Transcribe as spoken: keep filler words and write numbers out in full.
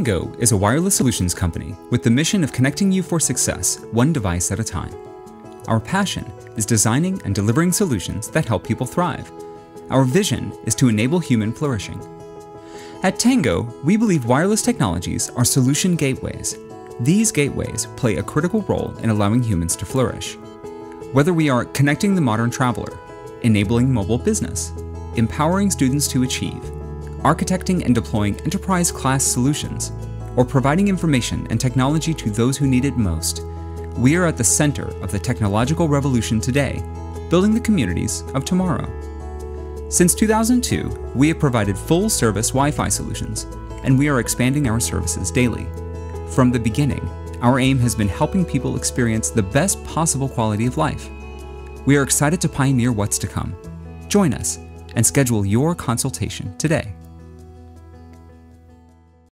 Tengo is a wireless solutions company with the mission of connecting you for success, one device at a time. Our passion is designing and delivering solutions that help people thrive. Our vision is to enable human flourishing. At Tengo, we believe wireless technologies are solution gateways. These gateways play a critical role in allowing humans to flourish. Whether we are connecting the modern traveler, enabling mobile business, empowering students to achieve, architecting and deploying enterprise-class solutions, or providing information and technology to those who need it most, we are at the center of the technological revolution today, building the communities of tomorrow. Since two thousand two, we have provided full-service Wi-Fi solutions, and we are expanding our services daily. From the beginning, our aim has been helping people experience the best possible quality of life. We are excited to pioneer what's to come. Join us and schedule your consultation today.